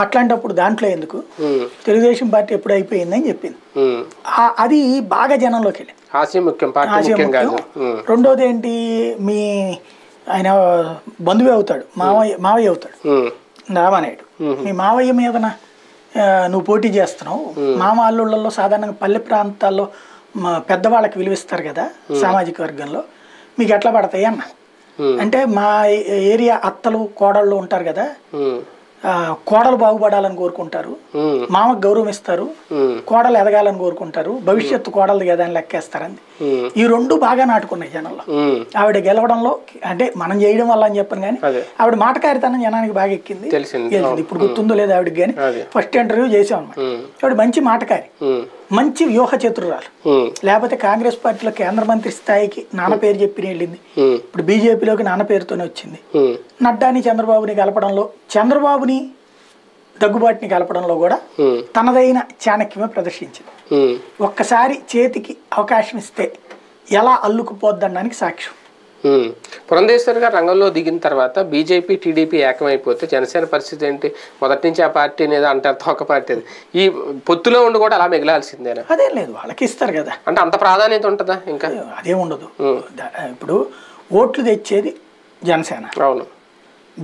అట్లాంటప్పుడు దాంట్లో ఎందుకు తెలుగుదేశం పార్టీ ఎప్పుడు అయిపోయిందని చెప్పింది. అది బాగా జనంలోకి వెళ్ళింది. ఆశయం ముఖ్యం, పార్టీ ముఖ్యం కాదు. రెండోది ఏంటి, మీ ఆయన బంధువే అవుతాడు, మావయ్య అవుతాడు రామానాయుడు. మీ మావయ్య మీదన నువ్వు పోటీ చేస్తున్నావు, మామ అల్లుళ్ళల్లో సాధారణంగా పల్లె ప్రాంతాల్లో పెద్దవాళ్ళకి విలువిస్తారు కదా సామాజిక వర్గంలో, మీకు ఎట్లా పడతాయి అన్న అంటే, మా ఏరియా అత్తలు కోడళ్ళు ఉంటారు కదా, కోడలు బాగుపడాలని కోరుకుంటారు, మామకు గౌరవం ఇస్తారు, కోడలు ఎదగాలని కోరుకుంటారు, భవిష్యత్తు కోడలు కదా అని లెక్కేస్తారండి. ఈ రెండు బాగా నాటుకున్నాయి జనంలో. ఆవిడ గెలవడంలో అంటే మనం చేయడం వల్ల అని చెప్పాను కానీ ఆవిడ మాటకారితనం జనానికి బాగా ఎక్కింది, తెలిసింది. ఇప్పుడు గుర్తుందో లేదు ఆవిడకి, కానీ ఫస్ట్ ఇంటర్వ్యూ చేసాం అనమాట. ఆవిడ మంచి మాటకారి, మంచి వ్యూహ చతుర్రాలు. లేకపోతే కాంగ్రెస్ పార్టీలో కేంద్ర మంత్రి స్థాయికి నాన్న పేరు చెప్పి వెళ్ళింది, ఇప్పుడు బీజేపీలోకి నాన్న పేరుతోనే వచ్చింది. నడ్డాని చంద్రబాబుని కలపడంలో, చంద్రబాబుని దగ్గుబాటుని కలపడంలో కూడా తనదైన చాణక్యమే ప్రదర్శించింది. ఒక్కసారి చేతికి అవకాశం ఇస్తే ఎలా అల్లుకుపోద్దనడానికి సాక్ష్యం. పురంధేశ్వర్ గారు రంగంలో దిగిన తర్వాత బీజేపీ టీడీపీ ఏకమైపోతే జనసేన పరిస్థితి ఏంటి? మొదటి నుంచి ఆ పార్టీ అనేది అంటారు తోక పార్టీ, ఈ పొత్తులో ఉండి కూడా అలా మిగిలాల్సిందేనా? అదే లేదు, వాళ్ళకి ఇస్తారు కదా అంటే అంత ప్రాధాన్యత ఉంటుందా? ఇంకా అదే ఉండదు. ఇప్పుడు ఓట్లు తెచ్చేది జనసేన, అవును.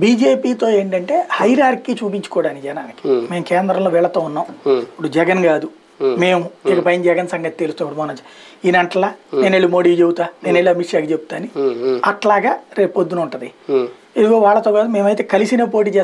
బీజేపీతో ఏంటంటే హైరార్కీ చూపించుకోవడానికి జనానికి, మేము కేంద్రంలో వీళ్ళతో ఉన్నాం, ఇప్పుడు జగన్ కాదు మేము, ఇక పైన జగన్ సంగతి తెలుస్తాడు మన ఈయన అంటలా, నేను వెళ్ళి మోడీ చెబుతా, నేను వెళ్ళి అమిత్ షాకి చెప్తాను, అట్లాగా రేపు పొద్దున ఉంటుంది. ఇదిగో వాళ్ళతో కాదు మేమైతే కలిసిన పోటీ చేస్తాం.